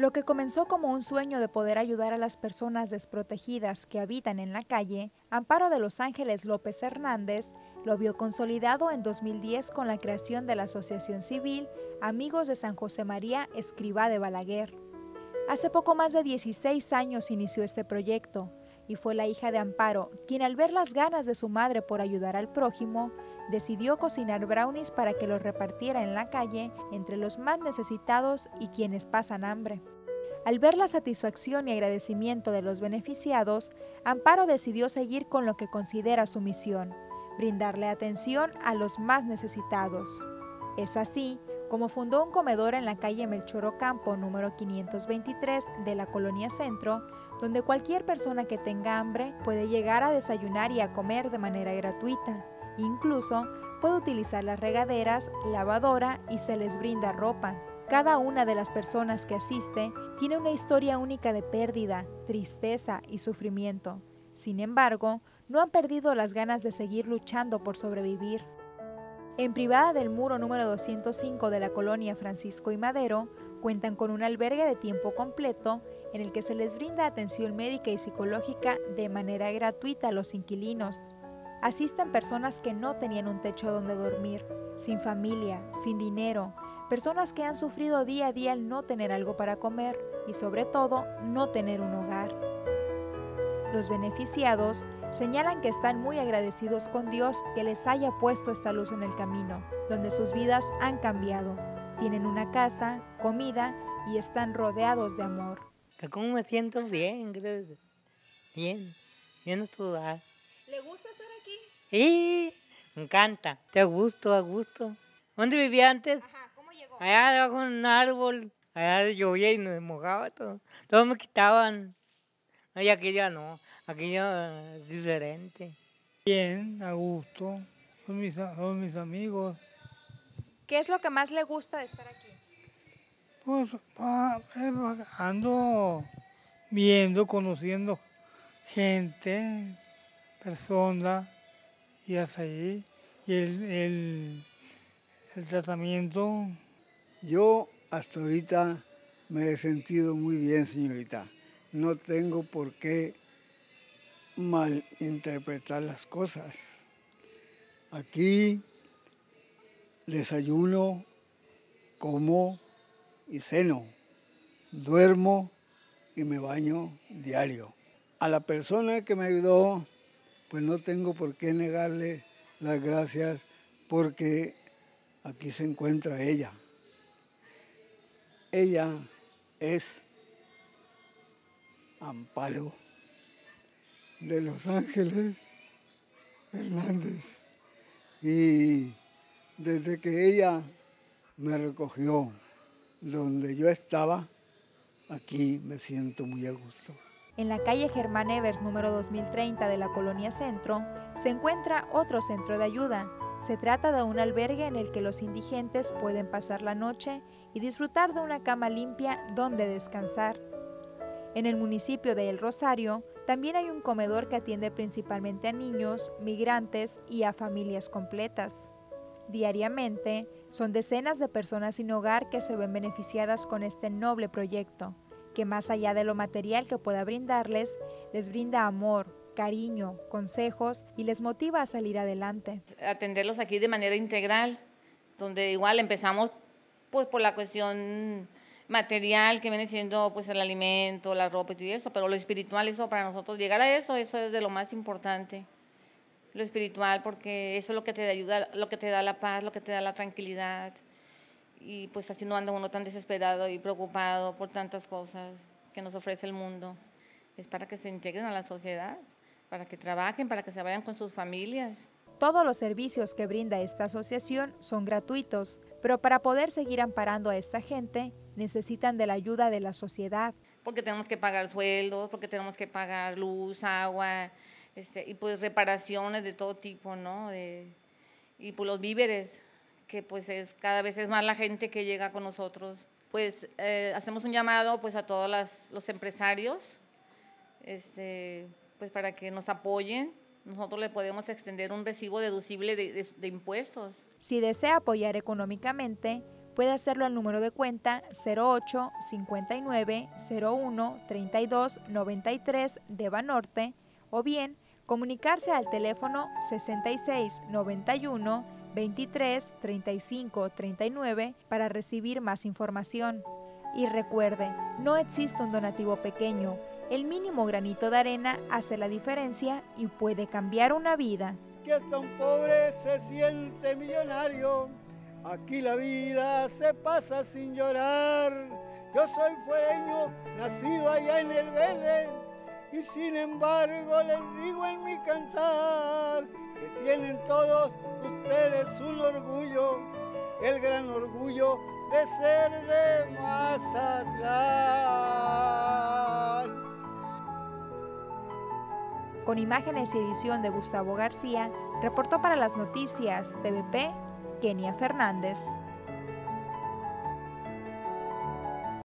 Lo que comenzó como un sueño de poder ayudar a las personas desprotegidas que habitan en la calle, Amparo de los Ángeles López Hernández lo vio consolidado en 2010 con la creación de la Asociación Civil Amigos de San José María Escrivá de Balaguer. Hace poco más de 16 años inició este proyecto y fue la hija de Amparo quien, al ver las ganas de su madre por ayudar al prójimo, decidió cocinar brownies para que los repartiera en la calle entre los más necesitados y quienes pasan hambre. Al ver la satisfacción y agradecimiento de los beneficiados, Amparo decidió seguir con lo que considera su misión: brindarle atención a los más necesitados. Es así como fundó un comedor en la calle Melchor Ocampo, número 523 de la Colonia Centro, donde cualquier persona que tenga hambre puede llegar a desayunar y a comer de manera gratuita. Incluso puede utilizar las regaderas, lavadora y se les brinda ropa. Cada una de las personas que asiste tiene una historia única de pérdida, tristeza y sufrimiento. Sin embargo, no han perdido las ganas de seguir luchando por sobrevivir. En Privada del Muro número 205 de la colonia Francisco I. Madero, cuentan con un albergue de tiempo completo en el que se les brinda atención médica y psicológica de manera gratuita a los inquilinos. Asisten personas que no tenían un techo donde dormir, sin familia, sin dinero, personas que han sufrido día a día el no tener algo para comer y, sobre todo, no tener un hogar. Los beneficiados señalan que están muy agradecidos con Dios que les haya puesto esta luz en el camino, donde sus vidas han cambiado. Tienen una casa, comida y están rodeados de amor. ¿Cómo me siento? Bien, gracias. Bien, bien estudiar. ¿Le gusta estar aquí? Sí, me encanta. Estoy a gusto, a gusto. ¿Dónde vivía antes? Ajá, ¿cómo llegó? Allá debajo de un árbol. Allá llovía y nos mojaba todo. Todos me quitaban. Y aquí ya no. Aquí ya es diferente. Bien, a gusto. Son mis amigos. ¿Qué es lo que más le gusta de estar aquí? Pues ando viendo, conociendo gente, persona, y hasta ahí, y el tratamiento. Yo hasta ahorita me he sentido muy bien, señorita. No tengo por qué malinterpretar las cosas. Aquí desayuno, como y ceno, duermo y me baño diario. A la persona que me ayudó, pues no tengo por qué negarle las gracias, porque aquí se encuentra ella. Ella es Amparo de los Ángeles Hernández. Y desde que ella me recogió donde yo estaba, aquí me siento muy a gusto. En la calle Germán Evers, número 2030 de la Colonia Centro, se encuentra otro centro de ayuda. Se trata de un albergue en el que los indigentes pueden pasar la noche y disfrutar de una cama limpia donde descansar. En el municipio de El Rosario también hay un comedor que atiende principalmente a niños, migrantes y a familias completas. Diariamente son decenas de personas sin hogar que se ven beneficiadas con este noble proyecto, que más allá de lo material que pueda brindarles, les brinda amor, cariño, consejos y les motiva a salir adelante. Atenderlos aquí de manera integral, donde igual empezamos pues por la cuestión material que viene siendo pues el alimento, la ropa y todo eso, pero lo espiritual, eso para nosotros llegar a eso es de lo más importante. Lo espiritual, porque eso es lo que te ayuda, lo que te da la paz, lo que te da la tranquilidad. Y pues así no anda uno tan desesperado y preocupado por tantas cosas que nos ofrece el mundo. Es para que se integren a la sociedad, para que trabajen, para que se vayan con sus familias. Todos los servicios que brinda esta asociación son gratuitos, pero para poder seguir amparando a esta gente necesitan de la ayuda de la sociedad. Porque tenemos que pagar sueldos, porque tenemos que pagar luz, agua, y pues reparaciones de todo tipo, ¿no? Y pues los víveres, que pues cada vez es más la gente que llega con nosotros. Pues hacemos un llamado pues a todos los empresarios, pues para que nos apoyen. Nosotros le podemos extender un recibo deducible de impuestos. Si desea apoyar económicamente, puede hacerlo al número de cuenta 08 59 01 32 93 de Banorte o bien comunicarse al teléfono 66 91 23 35 39 para recibir más información. Y recuerde, no existe un donativo pequeño. El mínimo granito de arena hace la diferencia y puede cambiar una vida. Que hasta un pobre se siente millonario, aquí la vida se pasa sin llorar. Yo soy fuereño, nacido allá en el verde, y sin embargo les digo en mi cantar que tienen todos ustedes un orgullo, el gran orgullo de ser de Mazatlán. Con imágenes y edición de Gustavo García, reportó para las noticias TVP, Kenia Fernández.